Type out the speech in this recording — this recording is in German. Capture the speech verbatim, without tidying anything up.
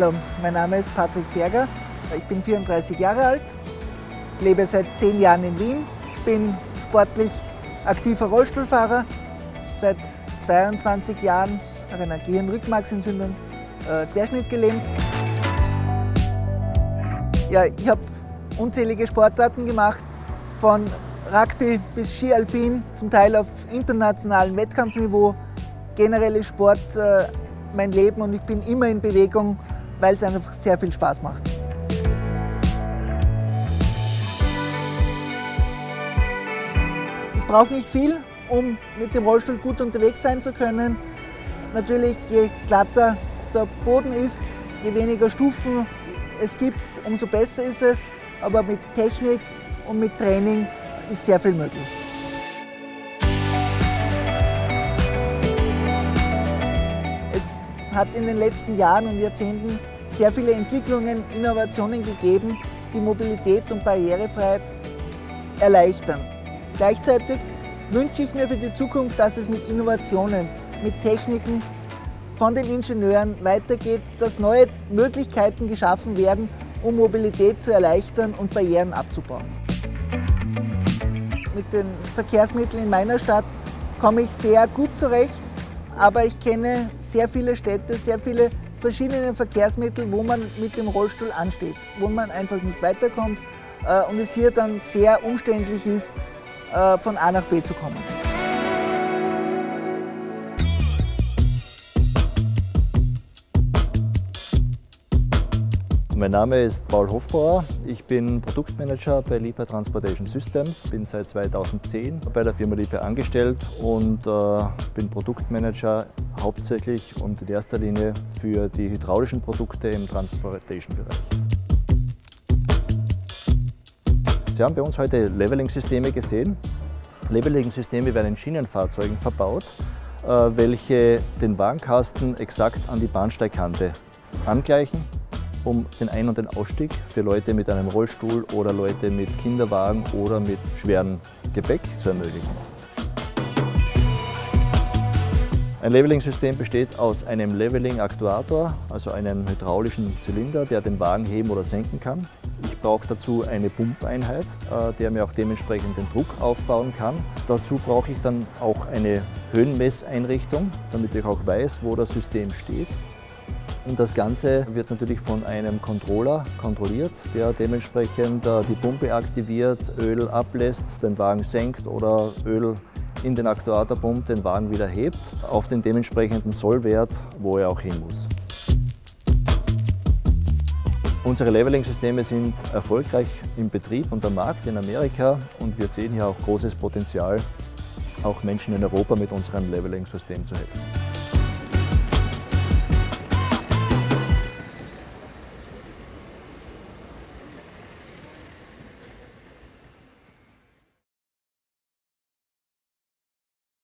Hallo, mein Name ist Patrick Berger, ich bin vierunddreißig Jahre alt, lebe seit zehn Jahren in Wien, bin sportlich aktiver Rollstuhlfahrer, seit zweiundzwanzig Jahren nach einer Gehirnrückmarksentzündung äh, querschnittgelähmt. Ja, ich habe unzählige Sportarten gemacht, von Rugby bis Ski Alpin, zum Teil auf internationalem Wettkampfniveau. Generell ist Sport äh, mein Leben und ich bin immer in Bewegung, weil es einfach sehr viel Spaß macht. Ich brauche nicht viel, um mit dem Rollstuhl gut unterwegs sein zu können. Natürlich, je glatter der Boden ist, je weniger Stufen es gibt, umso besser ist es. Aber mit Technik und mit Training ist sehr viel möglich. Es hat in den letzten Jahren und Jahrzehnten sehr viele Entwicklungen, Innovationen gegeben, die Mobilität und Barrierefreiheit erleichtern. Gleichzeitig wünsche ich mir für die Zukunft, dass es mit Innovationen, mit Techniken von den Ingenieuren weitergeht, dass neue Möglichkeiten geschaffen werden, um Mobilität zu erleichtern und Barrieren abzubauen. Mit den Verkehrsmitteln in meiner Stadt komme ich sehr gut zurecht, aber ich kenne sehr viele Städte, sehr viele verschiedene Verkehrsmittel, wo man mit dem Rollstuhl ansteht, wo man einfach nicht weiterkommt und es hier dann sehr umständlich ist, von A nach B zu kommen. Mein Name ist Paul Hofbauer, ich bin Produktmanager bei Liebherr Transportation Systems, bin seit zweitausendzehn bei der Firma Liebherr angestellt und äh, bin Produktmanager hauptsächlich und in erster Linie für die hydraulischen Produkte im Transportation-Bereich. Sie haben bei uns heute Leveling-Systeme gesehen. Leveling-Systeme werden in Schienenfahrzeugen verbaut, äh, welche den Wagenkasten exakt an die Bahnsteigkante angleichen, um den Ein- und den Ausstieg für Leute mit einem Rollstuhl oder Leute mit Kinderwagen oder mit schwerem Gepäck zu ermöglichen. Ein Leveling-System besteht aus einem Leveling-Aktuator, also einem hydraulischen Zylinder, der den Wagen heben oder senken kann. Ich brauche dazu eine Pumpeinheit, der mir auch dementsprechend den Druck aufbauen kann. Dazu brauche ich dann auch eine Höhenmesseinrichtung, damit ich auch weiß, wo das System steht. Und das Ganze wird natürlich von einem Controller kontrolliert, der dementsprechend die Pumpe aktiviert, Öl ablässt, den Wagen senkt oder Öl in den Aktuator pumpt, den Wagen wieder hebt, auf den dementsprechenden Sollwert, wo er auch hin muss. Unsere Leveling-Systeme sind erfolgreich im Betrieb und am Markt in Amerika und wir sehen hier auch großes Potenzial, auch Menschen in Europa mit unserem Leveling-System zu helfen.